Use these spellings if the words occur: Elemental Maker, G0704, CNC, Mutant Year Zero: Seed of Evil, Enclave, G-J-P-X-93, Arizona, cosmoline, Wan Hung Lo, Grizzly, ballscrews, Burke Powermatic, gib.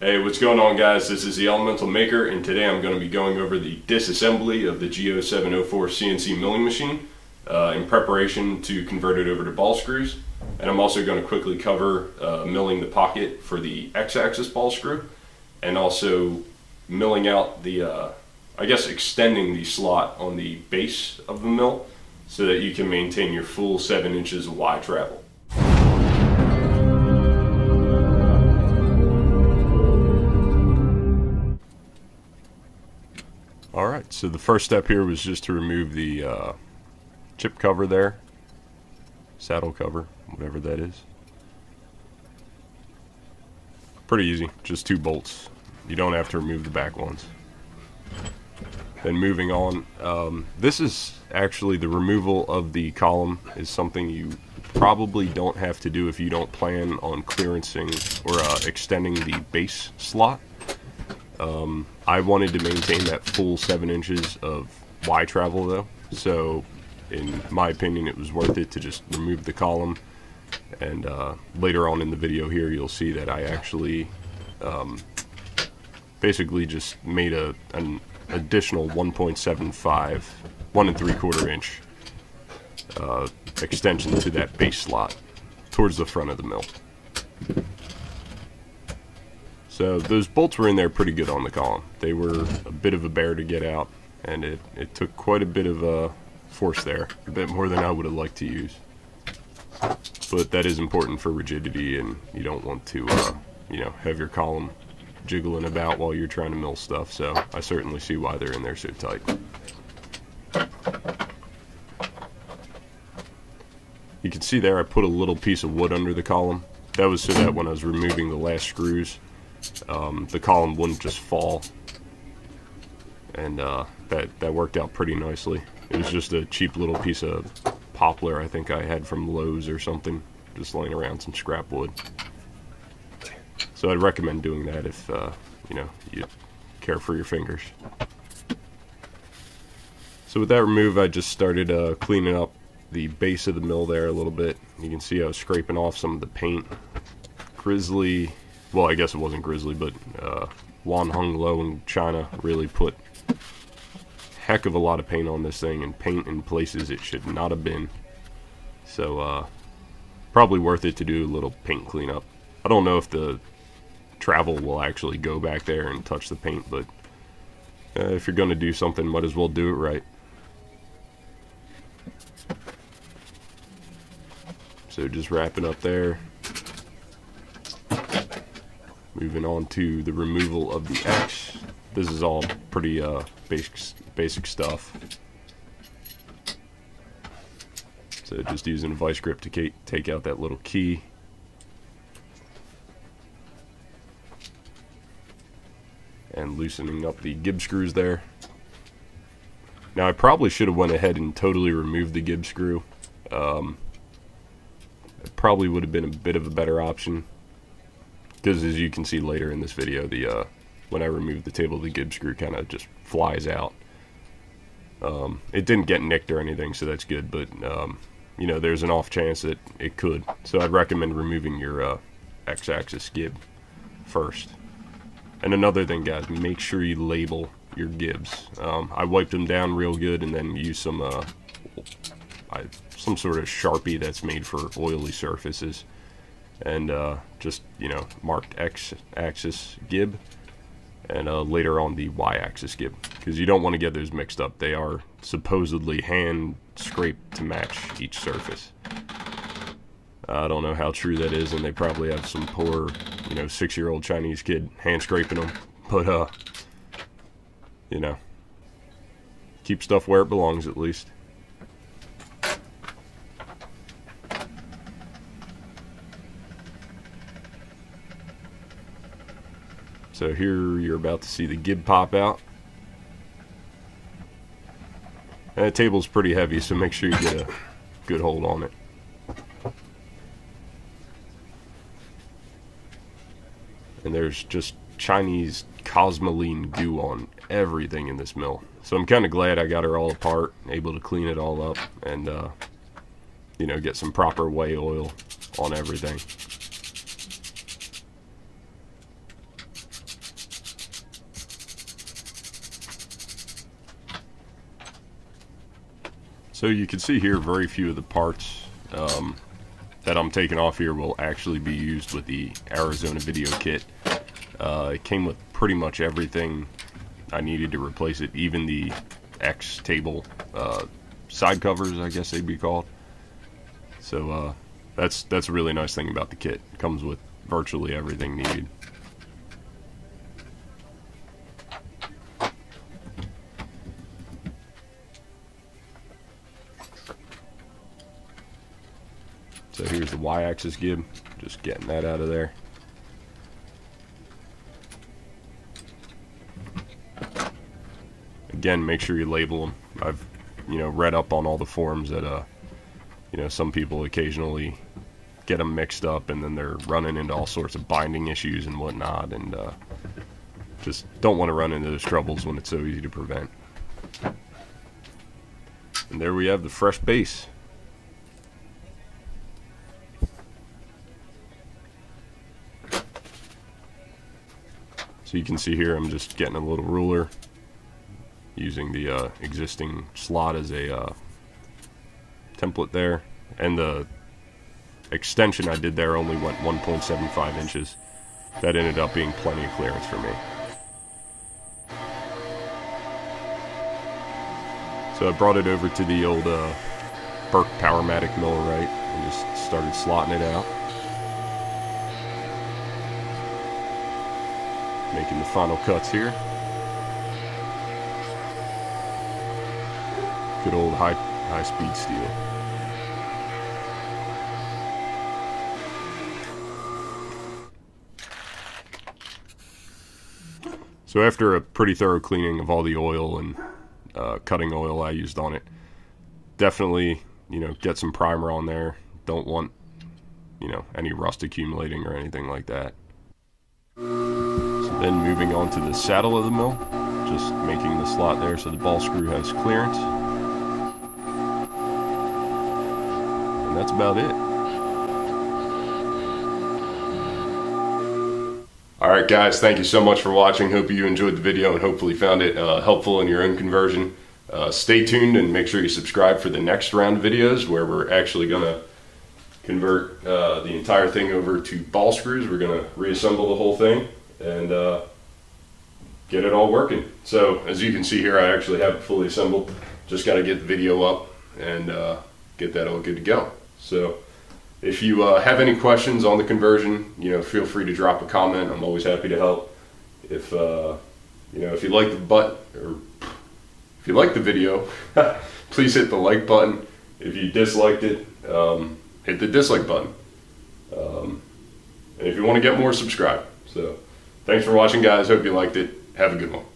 Hey, what's going on, guys? This is the Elemental Maker, and today I'm going to be going over the disassembly of the G0704 CNC milling machine in preparation to convert it over to ball screws. And I'm also going to quickly cover milling the pocket for the X-axis ball screw, and also milling out the, I guess, extending the slot on the base of the mill so that you can maintain your full 7 inches of Y travel. Alright, so the first step here was just to remove the chip cover there, saddle cover, whatever that is. Pretty easy, just two bolts. You don't have to remove the back ones. Then moving on, this is actually the removal of the column is something you probably don't have to do if you don't plan on clearancing or extending the base slot. I wanted to maintain that full 7 inches of Y travel though, so in my opinion it was worth it to just remove the column, and later on in the video here you'll see that I actually basically just made an additional 1.75, 1 3/4 inch extension to that base slot towards the front of the mill. So those bolts were in there pretty good on the column. They were a bit of a bear to get out, and it took quite a bit of force there, a bit more than I would have liked to use. But that is important for rigidity, and you don't want to you know, have your column jiggling about while you're trying to mill stuff, so I certainly see why they're in there so tight. You can see there I put a little piece of wood under the column. That was so that when I was removing the last screws, the column wouldn't just fall, and that worked out pretty nicely. It was just a cheap little piece of poplar I think I had from Lowe's or something, just laying around, some scrap wood. So I'd recommend doing that if you know, you care for your fingers. So with that remove, I just started cleaning up the base of the mill there a little bit. You can see I was scraping off some of the paint. Grizzly, well, I guess it wasn't Grizzly, but Wan Hung Lo in China really put a heck of a lot of paint on this thing, and paint in places it should not have been. So probably worth it to do a little paint cleanup. I don't know if the travel will actually go back there and touch the paint, but if you're going to do something, might as well do it right. So just wrapping up there. Moving on to the removal of the X. This is all pretty basic stuff. So just using a vice grip to take out that little key. And loosening up the gib screws there. Now I probably should have went ahead and totally removed the gib screw. It probably would have been a bit of a better option, because as you can see later in this video, the when I removed the table, the gib screw kind of just flies out. It didn't get nicked or anything, so that's good, but you know, there's an off chance that it could. So I'd recommend removing your X-axis gib first. And another thing, guys, make sure you label your gibs. I wiped them down real good and then used some sort of Sharpie that's made for oily surfaces. And just, you know, marked X-axis gib, and later on the Y-axis gib, because you don't want to get those mixed up. They are supposedly hand scraped to match each surface. I don't know how true that is, and they probably have some poor, you know, 6-year-old Chinese kid hand scraping them. But you know, keep stuff where it belongs at least. So here you're about to see the gib pop out. And the table's pretty heavy, so make sure you get a good hold on it. And there's just Chinese cosmoline goo on everything in this mill. So I'm kind of glad I got her all apart, able to clean it all up, and you know, get some proper whey oil on everything. So you can see here very few of the parts that I'm taking off here will actually be used with the Arizona video kit. It came with pretty much everything I needed to replace it, even the X table side covers, I guess they'd be called. So that's a really nice thing about the kit. It comes with virtually everything needed. So here's the Y-axis gib, just getting that out of there. Again, make sure you label them. I've, read up on all the forums that some people occasionally get them mixed up, and then they're running into all sorts of binding issues and whatnot, and just don't want to run into those troubles when it's so easy to prevent. And there we have the fresh base. So you can see here I'm just getting a little ruler, using the existing slot as a template there, and the extension I did there only went 1.75 inches. That ended up being plenty of clearance for me. So I brought it over to the old Burke Powermatic mill right and just started slotting it out, making the final cuts here. Good old high speed steel. So after a pretty thorough cleaning of all the oil and cutting oil I used on it, definitely get some primer on there. Don't want any rust accumulating or anything like that. So then moving on to the saddle of the mill, just making the slot there so the ball screw has clearance. And that's about it. Alright guys, thank you so much for watching. Hope you enjoyed the video and hopefully found it helpful in your own conversion. Stay tuned and make sure you subscribe for the next round of videos where we're actually going to convert the entire thing over to ball screws. We're going to reassemble the whole thing and get it all working. So as you can see here, I actually have it fully assembled. Just got to get the video up and get that all good to go. So if you have any questions on the conversion, feel free to drop a comment. I'm always happy to help. If if you like the video, please hit the like button. If you disliked it, hit the dislike button. And if you want to get more, subscribe. So thanks for watching, guys. Hope you liked it. Have a good one.